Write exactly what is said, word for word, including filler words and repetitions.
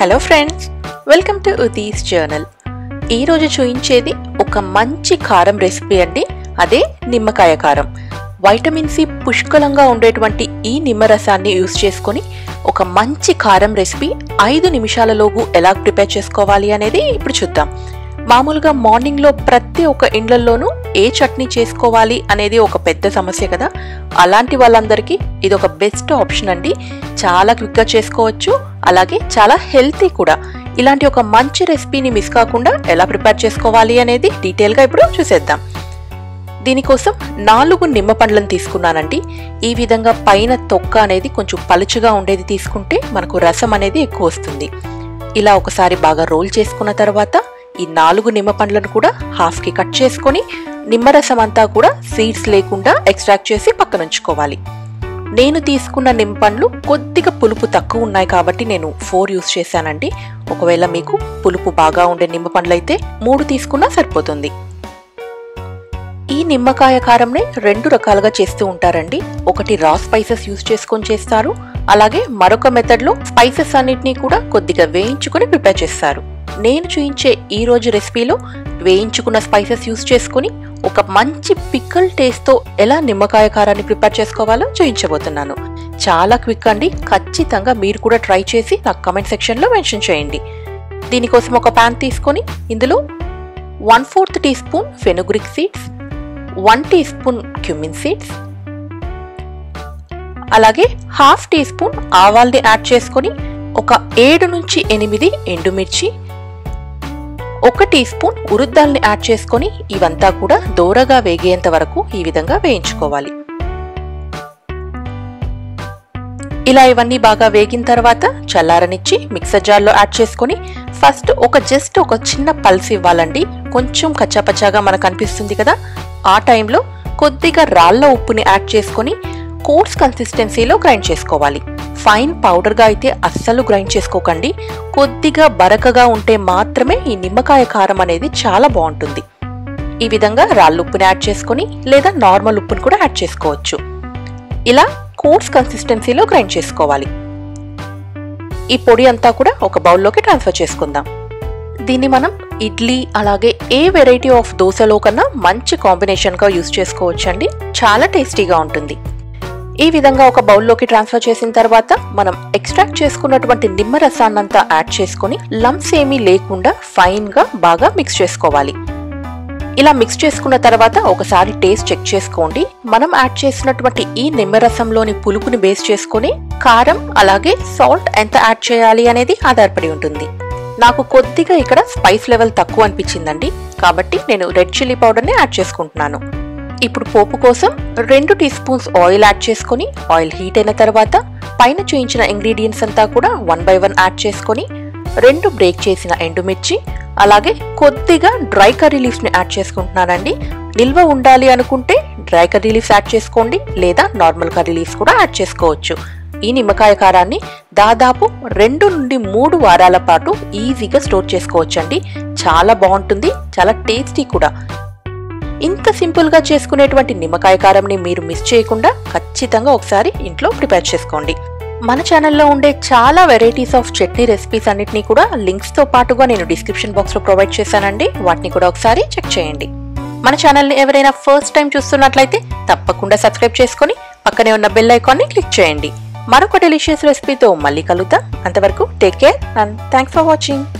Hello friends, welcome to ఉదిస్ journal. ఈ రోజు చూయించేది ఒక మంచి కారం రెసిపీ అండి. అదే నిమ్మకాయ కారం. విటమిన్ సి పుష్కలంగా ఉండేటువంటి ఈ నిమ్మరసాన్ని యూస్ చేసుకొని ఒక మంచి కారం రెసిపీ ఐదు నిమిషాలలోపు ఎలా ప్రిపేర్ చేసుకోవాలి అనేది ఇప్పుడు చూద్దాం. మామూలుగా మార్నింగ్ లో ప్రతి ఒక్క ఇండ్లలోనూ ఏ చట్నీ చేసుకోవాలి అనేది ఒక పెద్ద సమస్య కదా. అలాంటి వాళ్ళందరికీ ఇది ఒక బెస్ట్ ఆప్షన్ అండి. చాలా క్విక్ గా చేసుకోవచ్చు, అలాగే చాలా హెల్తీ కూడా. ఇలాంటి ఒక మంచి రెసిపీని మిస్ కాకుండా ఎలా ప్రిపేర్ చేసుకోవాలి అనేది డీటెయిల్ గా ఇప్పుడు చూసేద్దాం. దీనికోసం నాలుగు నిమ్మ పండ్లను తీసుకున్నానండి. ఈ విధంగా పైన తొక్క అనేది కొంచెం పలుచగా ఉండేది తీసుకుంటే మనకు రసం అనేది ఎక్కువ వస్తుంది. ఇలా ఒకసారి బాగా రోల్ చేసుకున్న తర్వాత ఈ నాలుగు నిమ్మ పండ్లను కూడా హాఫ్ కి కట్ చేసుకొని నిమ్మరసం అంతా కూడా సీడ్స్ లేకుండా ఎక్స్ట్రాక్ట్ చేసి పక్కన ఉంచుకోవాలి. నేను తీసుకున్న నిమ్మ పండ్లు కొద్దిగా పులుపు తక్కువ ఉన్నాయి కాబట్టి నేను ఫోర్ యూస్ చేశానండి. ఒకవేళ మీకు పులుపు బాగా ఉండే నిమ్మ పండ్లు అయితే మూడు తీసుకున్నా సరిపోతుంది. ఈ నిమ్మకాయ కారంని రెండు రకాలుగా చేస్తూ ఉంటారండి. ఒకటి రా స్పైసెస్ యూస్ చేసుకొని చేస్తారు, అలాగే మరొక మెథడ్ లో స్పైసెస్ అన్నిటినీ కూడా కొద్దిగా వేయించుకొని ప్రిపేర్ చేస్తారు. నేను చూయించే ఈ రోజు రెసిపీలో వేయించుకున్న స్పైసెస్ యూస్ చేసుకుని ఒక మంచి పిక్కల్ టేస్ట్ తో ఎలా నిమ్మకాయ కారాన్ని ప్రిపేర్ చేసుకోవాలో చూయించబోతున్నాను. చాలా క్విక్ అండి. ఖచ్చితంగా మీరు కూడా ట్రై చేసి నాకు కమెంట్ సెక్షన్ లో మెన్షన్ చేయండి. దీనికోసం ఒక ప్యాన్ తీసుకొని ఇందులో one fourth teaspoon fenugreek seeds, one teaspoon cumin seeds, అలాగే హాఫ్ టీ స్పూన్ ఆవాల్ని యాడ్ చేసుకొని ఒక ఏడు నుంచి ఎనిమిది ఎండుమిర్చి, ఒక టీ స్పూన్ ఉరుద్దాల్ని యాడ్ చేసుకొని ఇవంతా కూడా దోరగా వేగేంత వరకు ఈ విధంగా వేయించుకోవాలి. ఇలా ఇవన్నీ బాగా వేగిన తర్వాత చల్లారనిచ్చి మిక్సర్ జార్లో యాడ్ చేసుకొని ఫస్ట్ ఒక జస్ట్ ఒక చిన్న పల్స్ ఇవ్వాలండి. కొంచెం కచ్చాపచ్చాగా మనకు అనిపిస్తుంది కదా, ఆ టైంలో కొద్దిగా రాళ్ళ ఉప్పుని యాడ్ చేసుకొని కోర్స్ కన్సిస్టెన్సీలో గ్రైండ్ చేసుకోవాలి. ఫైన్ పౌడర్గా అయితే అస్సలు గ్రైండ్ చేసుకోకండి. కొద్దిగా బరకగా ఉంటే మాత్రమే ఈ నిమ్మకాయ కారం అనేది చాలా బాగుంటుంది. ఈ విధంగా రాళ్ళు ఉప్పుని యాడ్ చేసుకొని లేదా నార్మల్ ఉప్పుని కూడా యాడ్ చేసుకోవచ్చు. ఇలా కోర్స్ కన్సిస్టెన్సీలో గ్రైండ్ చేసుకోవాలి. ఈ పొడి అంతా కూడా ఒక బౌల్లోకి ట్రాన్స్ఫర్ చేసుకుందాం. దీన్ని మనం ఇడ్లీ అలాగే ఏ వెరైటీ ఆఫ్ దోశలో కన్నా మంచి కాంబినేషన్గా యూజ్ చేసుకోవచ్చండి. చాలా టేస్టీగా ఉంటుంది. ఈ విధంగా ఒక బౌల్లోకి ట్రాన్స్ఫర్ చేసిన తర్వాత మనం ఎక్స్ట్రాక్ట్ చేసుకున్నటువంటి నిమ్మ రసాన్నంతా యాడ్ చేసుకుని లంప్స్ ఏమీ లేకుండా ఫైన్గా బాగా మిక్స్ చేసుకోవాలి. ఇలా మిక్స్ చేసుకున్న తర్వాత ఒకసారి టేస్ట్ చెక్ చేసుకోండి. మనం యాడ్ చేసినటువంటి ఈ నిమ్మరసంలోని పులుపుని బేస్ చేసుకుని కారం అలాగే సాల్ట్ ఎంత యాడ్ చేయాలి అనేది ఆధారపడి ఉంటుంది. నాకు కొద్దిగా ఇక్కడ స్పైస్ లెవెల్ తక్కువ అనిపించిందండి, కాబట్టి నేను రెడ్ చిల్లీ పౌడర్ని యాడ్ చేసుకుంటున్నాను. ఇప్పుడు పోపు కోసం రెండు టీ స్పూన్స్ ఆయిల్ యాడ్ చేసుకొని ఆయిల్ హీట్ అయిన తర్వాత పైన చూయించిన ఇంగ్రీడియంట్స్ అంతా కూడా వన్ బై వన్ యాడ్ చేసుకొని రెండు బ్రేక్ చేసిన ఎండుమిర్చి అలాగే కొద్దిగా డ్రై కర్రీ లీవ్స్ని యాడ్ చేసుకుంటున్నానండి. నిల్వ ఉండాలి అనుకుంటే డ్రై కర్రీ లీవ్స్ యాడ్ చేసుకోండి, లేదా నార్మల్ కర్రీ లీవ్స్ కూడా యాడ్ చేసుకోవచ్చు. ఈ నిమ్మకాయ కారాన్ని దాదాపు రెండు నుండి మూడు వారాల పాటు ఈజీగా స్టోర్ చేసుకోవచ్చండి. చాలా బాగుంటుంది, చాలా టేస్టీ కూడా. ఇంత సింపుల్గా చేసుకునేటువంటి నిమ్మకాయ కారంని మీరు మిస్ చేయకుండా ఖచ్చితంగా ఒకసారి ఇంట్లో ప్రిపేర్ చేసుకోండి. మన ఛానల్లో ఉండే చాలా వెరైటీస్ ఆఫ్ చట్నీ రెసిపీస్ అన్నిటినీ కూడా లింక్స్తో పాటుగా నేను డిస్క్రిప్షన్ బాక్స్లో ప్రొవైడ్ చేశానండి. వాటిని కూడా ఒకసారి చెక్ చేయండి. మన ఛానల్ని ఎవరైనా ఫస్ట్ టైం చూస్తున్నట్లయితే తప్పకుండా సబ్స్క్రైబ్ చేసుకుని పక్కనే ఉన్న బెల్ ఐకాన్ని క్లిక్ చేయండి. మరొక డెలిషియస్ రెసిపీతో మళ్ళీ కలుద్దాం. అంతవరకు take care and thanks for watching.